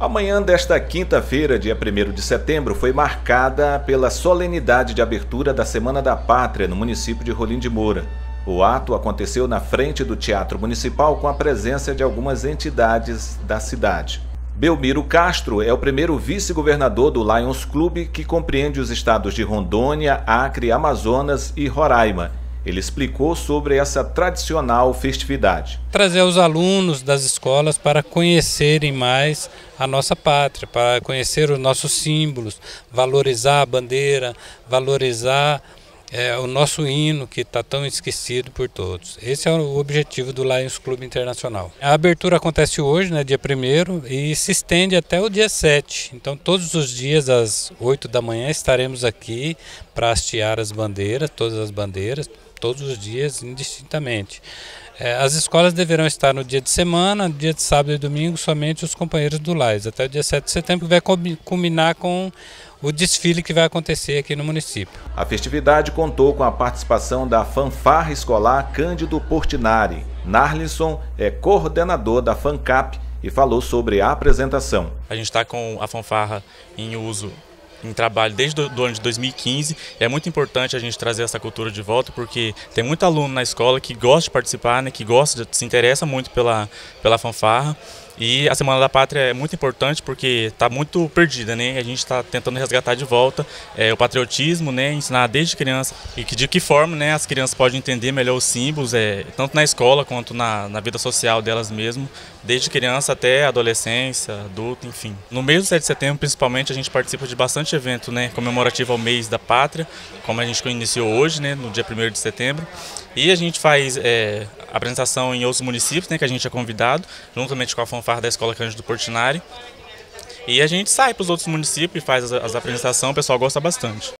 A manhã desta quinta-feira, dia 1º de setembro, foi marcada pela solenidade de abertura da Semana da Pátria no município de Rolim de Moura. O ato aconteceu na frente do Teatro Municipal com a presença de algumas entidades da cidade. Belmiro Castro é o primeiro vice-governador do Lions Clube, que compreende os estados de Rondônia, Acre, Amazonas e Roraima. Ele explicou sobre essa tradicional festividade. Trazer os alunos das escolas para conhecerem mais a nossa pátria, para conhecer os nossos símbolos, valorizar a bandeira, valorizar o nosso hino, que está tão esquecido por todos. Esse é o objetivo do Lions Clube Internacional. A abertura acontece hoje, né, dia 1º, e se estende até o dia 7. Então, todos os dias, às 8 da manhã, estaremos aqui para hastear as bandeiras, todas as bandeiras, todos os dias, indistintamente. As escolas deverão estar no dia de semana, no dia de sábado e domingo, somente os companheiros do Lions, até o dia 7 de setembro, que vai culminar com o desfile que vai acontecer aqui no município. A festividade contou com a participação da fanfarra escolar Cândido Portinari. Narlison é coordenador da Fancap e falou sobre a apresentação. A gente está com a fanfarra em uso, em trabalho desde o ano de 2015. É muito importante a gente trazer essa cultura de volta, porque tem muito aluno na escola que gosta de participar, né, que gosta, se interessa muito pela fanfarra. E a Semana da Pátria é muito importante porque está muito perdida, né? A gente está tentando resgatar de volta o patriotismo, né? Ensinar desde criança e de que forma, né, as crianças podem entender melhor os símbolos, tanto na escola quanto na vida social delas mesmo, desde criança até adolescência, adulto, enfim. No mês do 7 de setembro, principalmente, a gente participa de bastante evento, né, comemorativo ao mês da Pátria, como a gente iniciou hoje, né, no dia 1º de setembro. E a gente faz apresentação em outros municípios, né, que a gente é convidado, juntamente com a fanfarra da Escola Cândido Portinari. E a gente sai para os outros municípios e faz as apresentações, o pessoal gosta bastante.